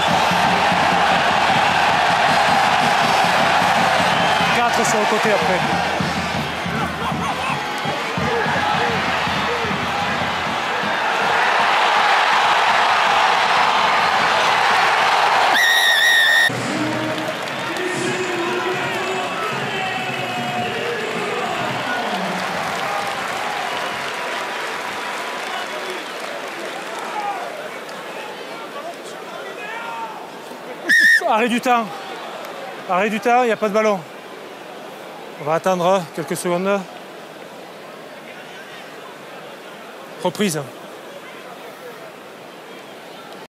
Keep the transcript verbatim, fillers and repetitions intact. quatre. quatre sur le côté après. Arrêt du temps. Arrêt du temps, il n'y a pas de ballon. On va attendre quelques secondes. Reprise.